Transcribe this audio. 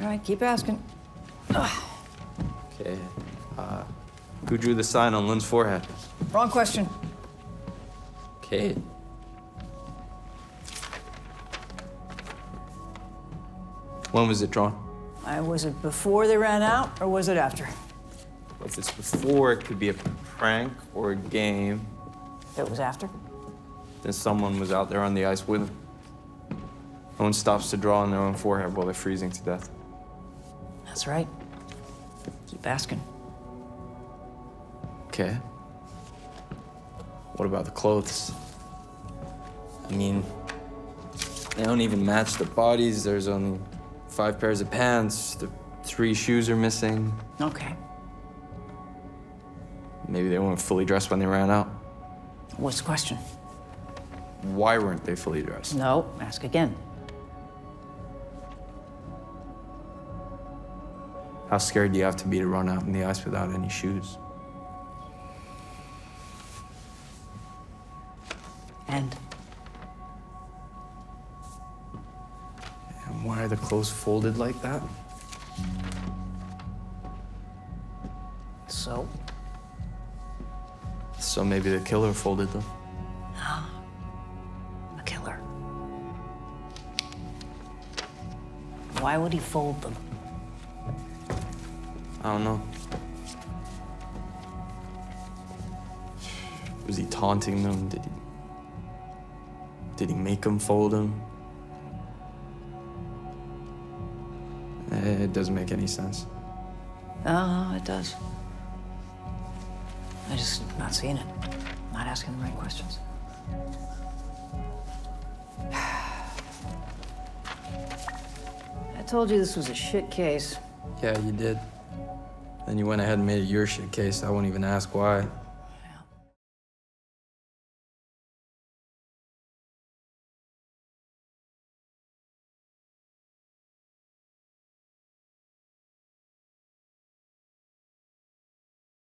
All right, keep asking. Okay. Who drew the sign on Lynn's forehead? Wrong question. Okay. When was it drawn? Was it before they ran out, or was it after? Well, if it's before, it could be a prank or a game. If it was after? Then someone was out there on the ice with them. No one stops to draw on their own forehead while they're freezing to death. That's right. Keep asking. Okay. What about the clothes? I mean, they don't even match the bodies. There's only 5 pairs of pants. The 3 shoes are missing. Okay. Maybe they weren't fully dressed when they ran out. What's the question? Why weren't they fully dressed? No, ask again. How scared do you have to be to run out in the ice without any shoes? And why are the clothes folded like that? So? So maybe the killer folded them. A killer. Why would he fold them? I don't know. Was he taunting them? Did he make them fold them? It doesn't make any sense. Oh, it does. I just not seeing it. Not asking the right questions. I told you this was a shit case. Yeah, you did. Then you went ahead and made it your shit case. I won't even ask why.